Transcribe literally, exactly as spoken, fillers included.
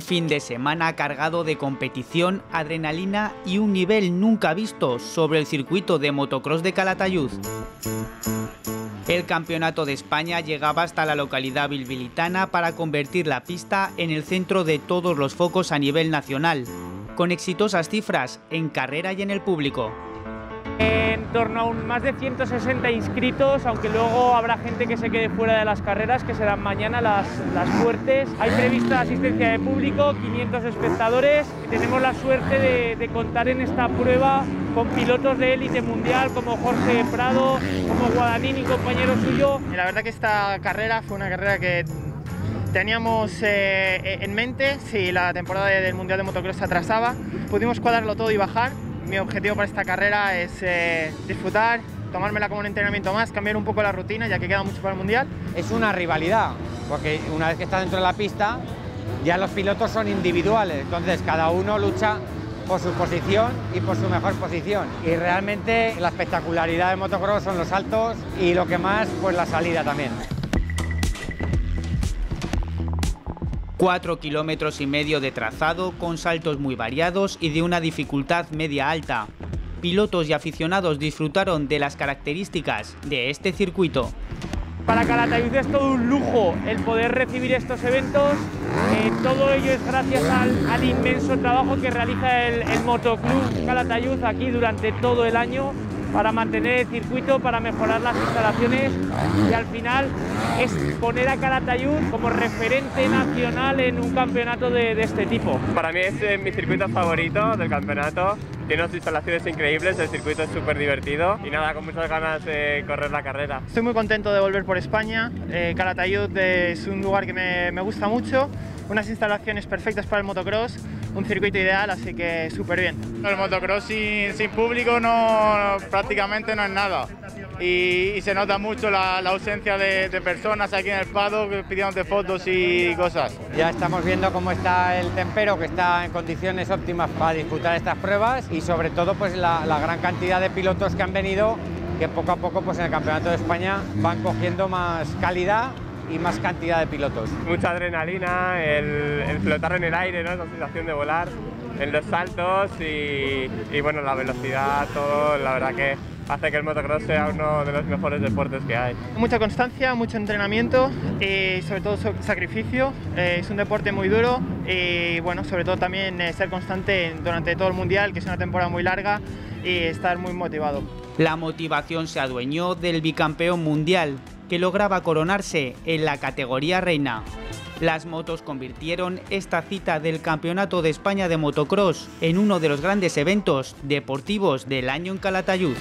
Un fin de semana cargado de competición, adrenalina y un nivel nunca visto sobre el circuito de motocross de Calatayud. El Campeonato de España llegaba hasta la localidad bilbilitana para convertir la pista en el centro de todos los focos a nivel nacional, con exitosas cifras en carrera y en el público. En torno a un, más de ciento sesenta inscritos, aunque luego habrá gente que se quede fuera de las carreras, que serán mañana las, las fuertes. Hay prevista asistencia de público, quinientos espectadores. Tenemos la suerte de, de contar en esta prueba con pilotos de élite mundial como Jorge Prado, como Guadalini, compañero suyo. La verdad que esta carrera fue una carrera que teníamos eh, en mente. Si la temporada del Mundial de Motocross se atrasaba, pudimos cuadrarlo todo y bajar. Mi objetivo para esta carrera es eh, disfrutar, tomármela como un entrenamiento más, cambiar un poco la rutina, ya que queda mucho para el Mundial. Es una rivalidad, porque una vez que estás dentro de la pista, ya los pilotos son individuales, entonces cada uno lucha por su posición y por su mejor posición. Y realmente la espectacularidad de motocross son los saltos y lo que más, pues la salida también. Cuatro kilómetros y medio de trazado, con saltos muy variados y de una dificultad media-alta. Pilotos y aficionados disfrutaron de las características de este circuito. Para Calatayud es todo un lujo el poder recibir estos eventos. Eh, todo ello es gracias al, al inmenso trabajo que realiza el, el motoclub Calatayud aquí durante todo el año, para mantener el circuito, para mejorar las instalaciones, y al final es poner a Calatayud como referente nacional en un campeonato de, de este tipo. Para mí es eh, mi circuito favorito del campeonato, tiene unas instalaciones increíbles, el circuito es súper divertido y nada, con muchas ganas de correr la carrera. Estoy muy contento de volver por España, eh, Calatayud es un lugar que me, me gusta mucho, unas instalaciones perfectas para el motocross, un circuito ideal, así que súper bien. El motocross sin, sin público no, prácticamente no es nada y, y se nota mucho la, la ausencia de, de personas aquí en el paddock pidiéndote fotos y cosas. Ya estamos viendo cómo está el tempero, que está en condiciones óptimas para disputar estas pruebas, y sobre todo pues la, la gran cantidad de pilotos que han venido, que poco a poco pues en el Campeonato de España van cogiendo más calidad y más cantidad de pilotos. Mucha adrenalina, el, el flotar en el aire, ¿no? Esa sensación de volar, en los saltos y, y bueno, la velocidad, todo, la verdad que hace que el motocross sea uno de los mejores deportes que hay. Mucha constancia, mucho entrenamiento y sobre todo sacrificio. Eh, es un deporte muy duro y bueno, sobre todo también eh, ser constante durante todo el Mundial, que es una temporada muy larga, y estar muy motivado. La motivación se adueñó del bicampeón mundial, que lograba coronarse en la categoría reina. Las motos convirtieron esta cita del Campeonato de España de Motocross en uno de los grandes eventos deportivos del año en Calatayud.